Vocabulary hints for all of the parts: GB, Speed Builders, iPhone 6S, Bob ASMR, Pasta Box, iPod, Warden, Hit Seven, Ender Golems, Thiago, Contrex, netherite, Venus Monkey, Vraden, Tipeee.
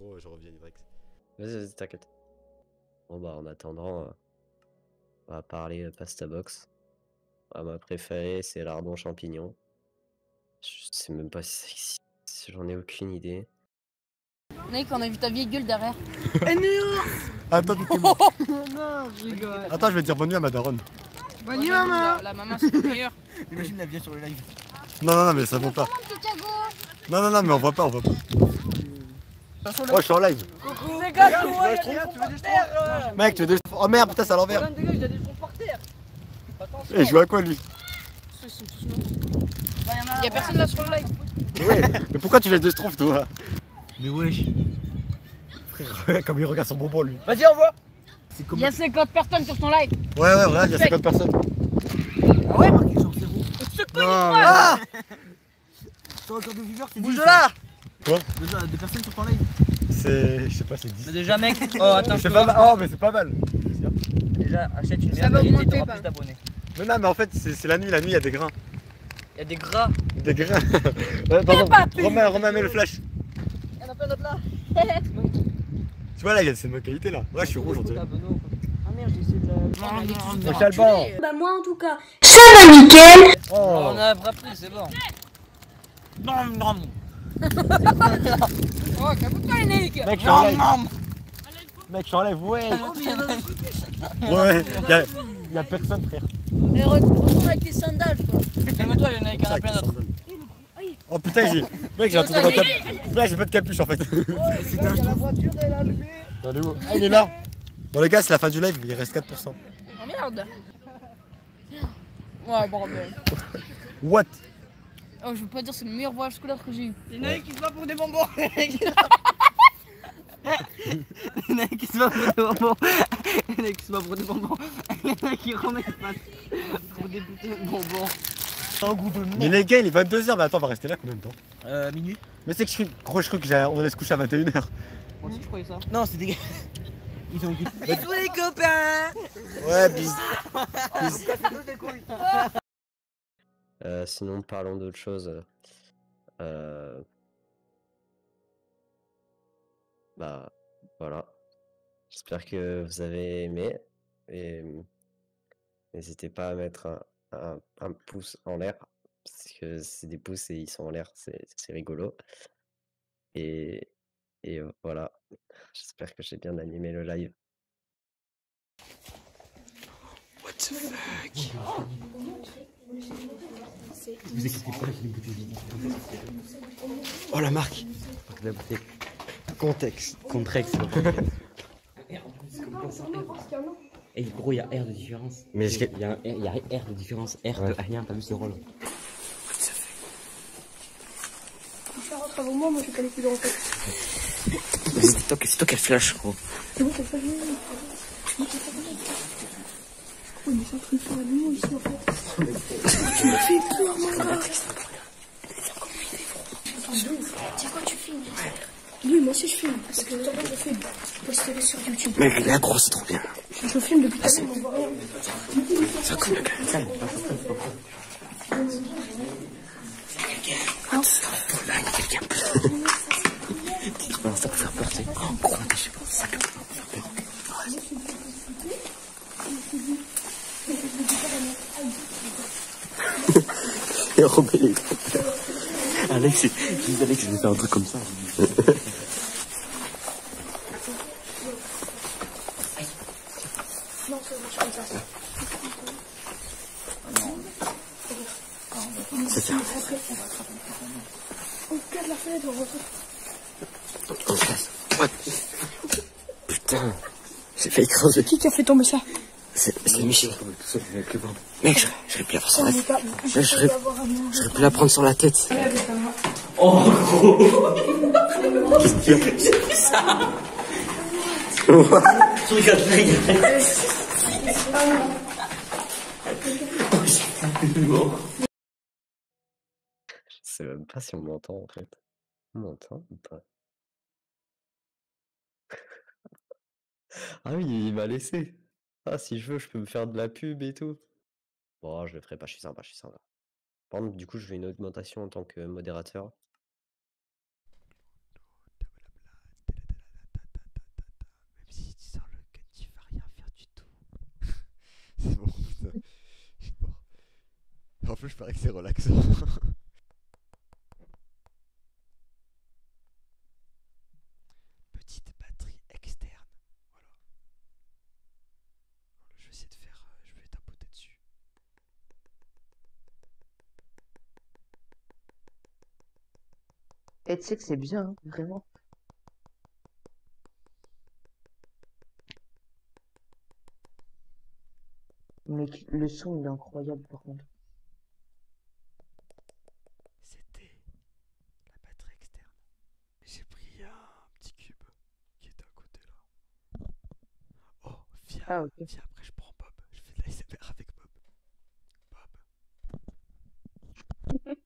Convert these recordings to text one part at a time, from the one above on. micro, je reviens direct. Vas-y, t'inquiète. Bon bah en attendant, on va parler pasta box. Ah, ma préférée c'est lardon champignon. Je sais même pas si j'en ai aucune idée. Mec, on a vu ta vieille gueule derrière. Eh non. Attends, non, je rigole. Attends, je vais dire bonne nuit à ma daronne. Bonne nuit maman. La maman supérieure. Imagine la vieille sur le live. Non, non, non, mais ça vaut pas. Non, non, non, mais on voit pas, on voit pas. Moi je suis en live. Mec, tu veux des... Oh merde, putain, c'est à l'envers. Et je joue à quoi lui? Y'a personne là sur le live. Ouais, mais pourquoi tu laisses des schtroumpfs toi? Mais wesh. Frère, comme il regarde son bonbon lui. Vas-y, envoie. Il y a 50 personnes sur ton live. Ouais, ouais, regarde, il y a 50 personnes. Ah ouais, Marc, ils sont 0. Se cogne pas. T'as encore des viewers, c'est 10. Bouge de là. Quoi? Des personnes sur ton live. C'est... je sais pas, c'est 10. Déjà mec, oh attends, c'est pas mal. Oh mais c'est pas mal. Déjà, achète une merde et t'auras plus d'abonnés. Mais non, mais en fait, c'est la nuit, il y a des grains. Il y a des gras. Des grains. Romain, mets le flash. Y'en a plein d'autres là. Tu vois là, il y a cette qualité là. Ouais, je suis rouge aujourd'hui. Ah merde, j'ai essayé de la... Non, non, non. Bah moi en tout cas, ça va nickel. On a bras pris, c'est bon. Non, non. Oh, capote-toi les mecs. Mec, j'enlève, ouais. Ouais, y'a personne frère. Mais retourne avec tes sandales quoi. Mais toi, y'en a plein d'autres. Oh putain, j'ai... Mec, j'ai un truc dans ta... Là, j'ai pas de capuche en fait. Il y a la voiture, elle a allumé. Elle est où? Ah, il est là. Bon les gars, c'est la fin du live, il reste 4%. Oh merde. Ouais, bordel. What? Oh, je veux pas dire, c'est le meilleur voyage scolaire que j'ai eu. Les naïcs qui se battent pour des bonbons. Les naïcs qui se battent pour des bonbons. Les naïcs qui se battent pour des bonbons. Les naïcs qui remettent pas pour des putains de bonbons. Un goût de merde. Mais les gars, il est 22h, mais attends, on va rester là combien de temps? Minuit. Mais c'est que je crois qu'on allait se coucher à 21h. Moi aussi, je croyais ça. Non, c'est des gars. Ils ont goûté. Et tous les copains. Ouais, bis. Sinon, parlons d'autre chose. Bah, voilà. J'espère que vous avez aimé. Et n'hésitez pas à mettre un pouce en l'air. Parce que c'est des pouces et ils sont en l'air. C'est rigolo. Et voilà. J'espère que j'ai bien animé le live. What the fuck? Oh, vous écoutez pas avec les bouteilles vides. Oh la marque. La bouteille. Contrex. Contrex. Et gros, il y a R de différence. Mais il y a R de différence. R de rien, t'as vu ce rôle. Ça rentre avant moi, j'ai pas les coups en fait. C'est toi qui flash, gros. C'est bon, flash. Oh, mais c'est un truc sur la lumière ici en fait. Tu me fais peur, mon gars. C'est quoi, tu filmes? Oui, moi aussi je filme. Parce que toi, je filme. Je posterai sur YouTube. Mec, la grosse, c'est trop bien. Je filme depuis tout à l'heure, on voit rien. C'est un coup de gueule. Ah, c'est là, il y a quelqu'un. Ça peut faire peur, c'est gros, je sais pas. Ça peut faire peur. Et Robert, il est trop peur. Alex, je disais Alex, je vais faire un truc comme ça. Non, c'est bon, je fais ça. C'est ça. On casse la fenêtre, on retourne. On casse. Putain, j'ai failli craser. Qui a fait tomber ça? C'est Michel. Mec, j'aurais pu la prendre sur la tête. J'aurais pu la prendre sur la tête. Oh gros. Qu'est-ce qu'il y a? J'ai pris ça. Regarde, regarde. Je sais même pas si on m'entend en fait. On m'entend ou pas? Ah oui, il m'a laissé. Ah, si je veux, je peux me faire de la pub et tout. Bon, je le ferai pas, je suis sympa, je suis sympa. Par contre, du coup, je fais une augmentation en tant que modérateur. c'est bon, putain. Je sais pas. En plus, je parie que c'est relaxant. Petite batterie externe. Voilà. Je vais essayer de faire. Je vais tapoter dessus. Et tu sais que c'est bien, hein, vraiment. Mais le son il est incroyable par contre. C'était la batterie externe. J'ai pris un petit cube qui était à côté là. Oh, viens, ah, okay. Viens, après je prends Bob. Je fais de l'ASMR avec Bob. Bob.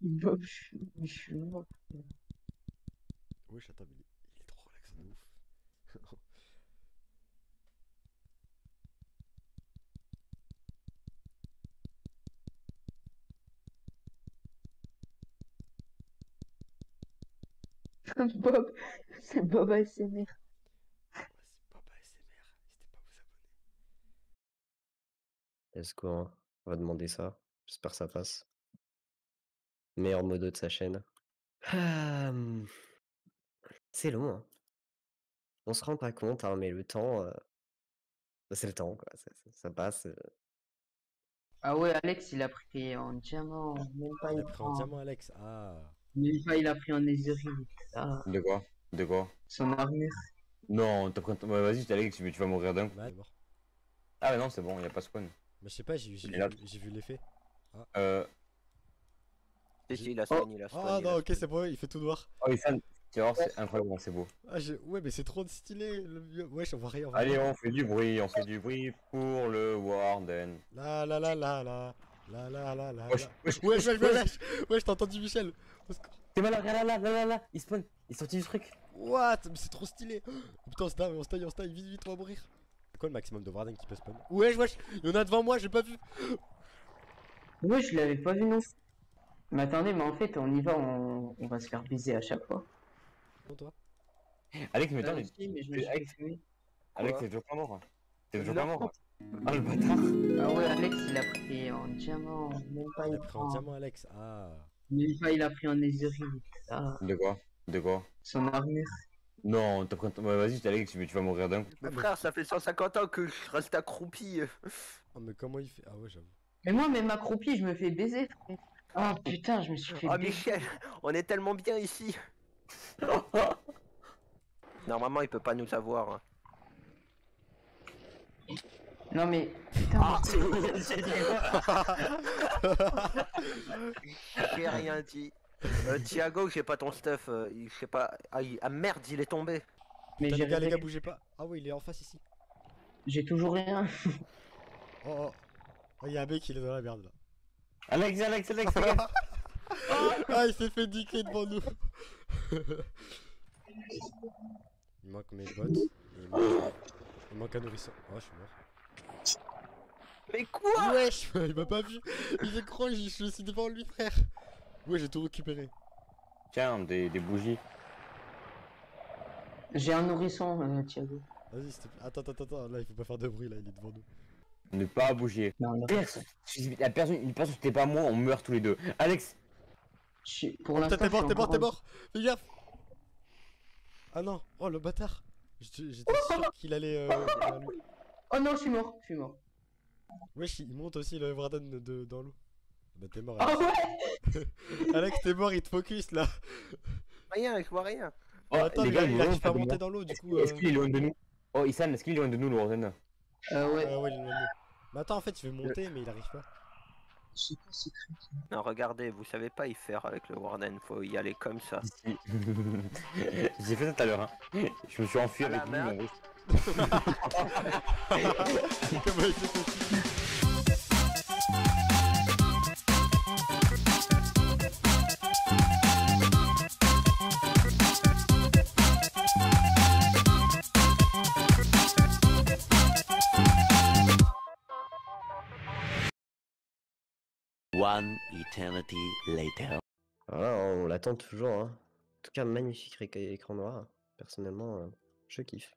Bob, je suis mort. Oui, j'attends, mais il est trop relaxant de ouf. Bob, c'est Bob ASMR. Ouais, c'est Bob ASMR, n'hésitez pas à vous abonner. Let's go, hein. On va demander ça. J'espère que ça passe. Meilleur modo de sa chaîne. Ah, c'est long, hein. On se rend pas compte, hein, mais le temps... c'est le temps, quoi. Ça passe. Ah ouais, Alex, il a pris en diamant. Même pas il a pris en diamant, Alex. Ah... Mais là, il a pris un netherite. Ah. De quoi? De quoi? Son armure. Non, t'as pris... Ouais, vas-y, t'es Alex, tu vas mourir d'un coup. Ah, mais non, c'est bon, y'a pas spawn. Mais je sais pas, j'ai vu l'effet. Ah. Il a spawn, oh. Il a spawn. Ah, non, ok, c'est bon, il fait tout noir. Oh, il fan. Tu vois, c'est incroyable, c'est beau. Ah, ouais, mais c'est trop stylé. Le... Ouais, j'en vois rien. En vrai. Allez, on fait du bruit, on fait du bruit pour le Warden. La la la la la. Là, là, là, là. Ouais, je t'ai entendu, Michel. T'es malade, là, là, là, là, là. Il spawn, il est sorti du truc. What? Mais c'est trop stylé. Oh, putain, on se taille, vite, vite, on va mourir. C'est quoi le maximum de Vraden qui peut spawn? Ouais, il y en a devant moi, j'ai pas vu. Ouais, je l'avais pas vu, non. Mais attendez, mais en fait, on y va, on va se faire baiser à chaque fois. Bon, toi Alex, mais attends, Alex, t'es toujours pas mort. T'es toujours pas mort. Ah le bâtard! Ah ouais, Alex il a pris en diamant, même pas il a pris en diamant, Alex. Ah! Même pas il a pris en netherite. Ah. De quoi? De quoi? Son armure. Non, t'as pris. Ouais, vas-y, Alex, tu vas mourir d'un coup. Mais frère, ça fait 150 ans que je reste accroupi. Oh, mais comment il fait? Ah ouais, j'avoue. Mais moi, même accroupi, je me fais baiser. Ah oh, putain, je me suis fait baiser. Oh, Michel, on est tellement bien ici. Normalement, il peut pas nous avoir. Hein. Non mais... Putain, j'ai rien dit. Thiago, j'ai pas ton stuff, je sais pas... Ah merde, il est tombé. Mais j'ai rien, les gars, bougez pas. Ah oui, il est en face ici. J'ai toujours rien. Oh, il y a un mec, il est dans la merde là. Alex, ah, il s'est fait niquer devant nous. Il manque mes bottes. Il manque un nourrisson. Oh, je suis mort. Mais quoi? Wesh, il m'a pas vu. Il est croche, je suis devant lui, frère. Ouais, j'ai tout récupéré. Tiens, des bougies. J'ai un nourrisson, Thiago. Vas-y, s'il te plaît. Attends, là, il faut pas faire de bruit, là, il est devant nous. Ne pas bouger. Non. Une personne, c'était pas moi, on meurt tous les deux. Alex, pour l'instant, t'es mort. Fais gaffe. Ah non, oh le bâtard. J'étais sûr qu'il allait vers lui. Oh non, je suis mort. Wesh, il monte aussi le Vraden dans l'eau. Bah t'es mort, Alex. Oh ouais. Alex, t'es mort, il te focus là. Rien, je vois rien. Oh, attends, les gars, il arrive pas à monter dans l'eau du coup. Est-ce qu'il est loin de nous? Oh, Issan, est-ce qu'il est loin de nous, le Vraden? Ouais. Ouais, il est loin de nous. Mais attends, en fait, il veut monter, mais il arrive pas. Je sais pas, c'est cru. Non, regardez, vous savez pas y faire avec le Warden, faut y aller comme ça. J'ai fait ça tout à l'heure, hein. Je me suis enfui avec lui, mon gros. Comment il s'est fait ? One eternity later. Voilà, on l'attend toujours, hein. En tout cas, magnifique écran noir. Personnellement, je kiffe.